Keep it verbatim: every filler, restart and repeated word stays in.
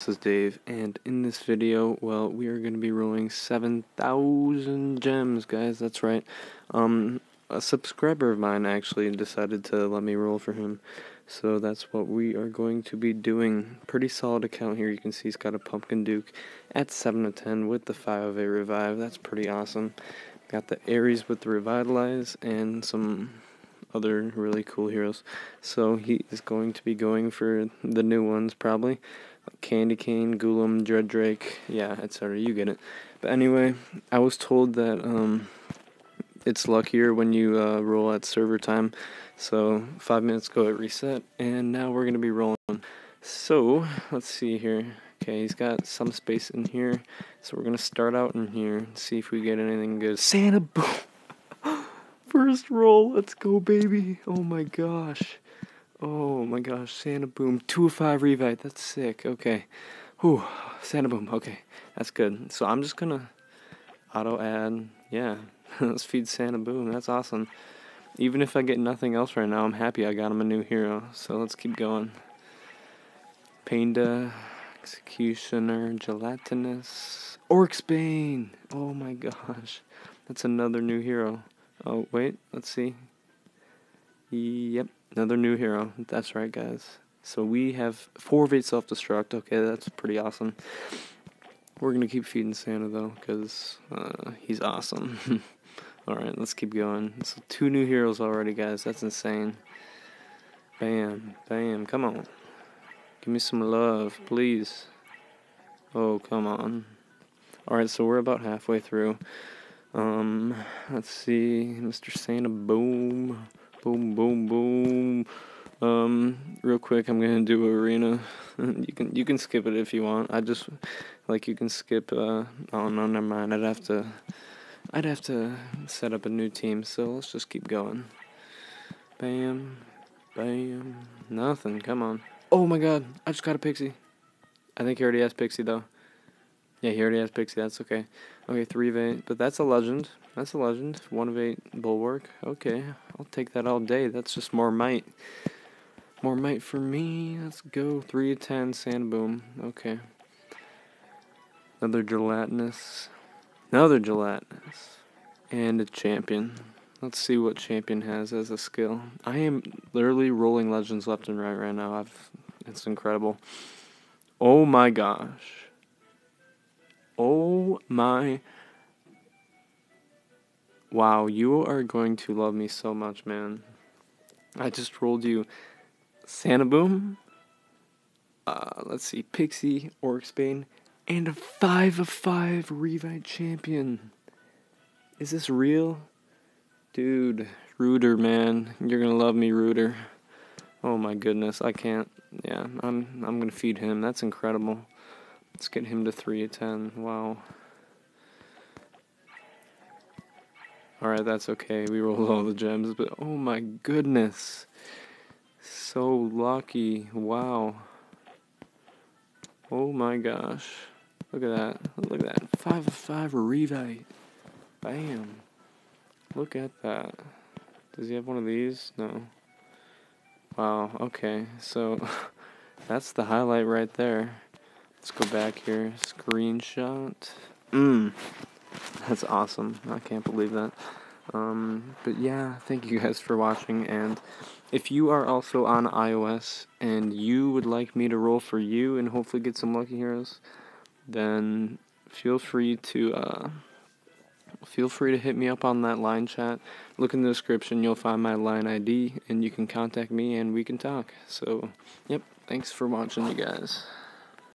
This is Dave, and in this video, well, we are going to be rolling seven thousand gems, guys, that's right. Um, a subscriber of mine actually decided to let me roll for him, so that's what we are going to be doing. Pretty solid account here, you can see he's got a Pumpkin Duke at seven to ten with the five A Revive, that's pretty awesome. Got the Aries with the Revitalize, and some other really cool heroes. So he is going to be going for the new ones, probably. Candy Cane, Ghoulem, Dread Drake, yeah, et cetera. You get it. But anyway, I was told that um, it's luckier when you uh, roll at server time. So five minutes ago it reset, and now we're going to be rolling. So, let's see here. Okay, he's got some space in here. So we're going to start out in here and see if we get anything good. Santa Boom! First roll, let's go, baby. Oh my gosh. Oh my gosh, Santa Boom, two of five Revite, that's sick, okay. Whew, Santa Boom, okay, that's good. So I'm just gonna auto add, yeah, let's feed Santa Boom, that's awesome. Even if I get nothing else right now, I'm happy I got him a new hero, so let's keep going. Painda, Executioner, Gelatinous, Orcsbane, oh my gosh, that's another new hero. Oh, wait, let's see. Yep. Another new hero, that's right guys. So we have four of eight self-destruct, okay, that's pretty awesome. We're gonna keep feeding Santa though, because uh, he's awesome. Alright, let's keep going. So two new heroes already guys, that's insane. Bam, bam, come on. Give me some love, please. Oh, come on. Alright, so we're about halfway through. Um, let's see, Mister Santa Boom. Boom, boom, boom. Um, real quick, I'm gonna do arena. you can you can skip it if you want. I just like you can skip. Uh, oh no, never mind. I'd have to I'd have to set up a new team. So let's just keep going. Bam, bam. Nothing. Come on. Oh my God! I just got a Pixie. I think he already has Pixie though. Yeah, he already has Pixie. That's okay. Okay, three of eight. But that's a legend. That's a legend. One of eight Bulwark. Okay, I'll take that all day. That's just more might. More might for me. Let's go. Three of ten. Sand Boom. Okay. Another Gelatinous. Another Gelatinous. And a Champion. Let's see what Champion has as a skill. I am literally rolling legends left and right right now. I've. It's incredible. Oh my gosh. Oh my, wow, you are going to love me so much, man. I just rolled you Santa Boom, uh, let's see, Pixie, Orcsbane, and a five of five Revite Champion. Is this real? Dude, Rooter, man, you're gonna love me, Rooter. Oh my goodness, I can't, yeah, I'm, I'm gonna feed him, that's incredible. Let's get him to three of ten. Wow. Alright, that's okay. We rolled all the gems, but oh my goodness. So lucky. Wow. Oh my gosh. Look at that. Look at that. five of five Revite. Bam. Look at that. Does he have one of these? No. Wow. Okay. So, that's the highlight right there. Let's go back here. Screenshot. Mmm. That's awesome. I can't believe that. Um, but yeah, thank you guys for watching. And if you are also on iOS and you would like me to roll for you and hopefully get some lucky heroes, then feel free to uh, feel free to hit me up on that line chat. Look in the description. You'll find my line I D, and you can contact me and we can talk. So, yep. Thanks for watching, you guys.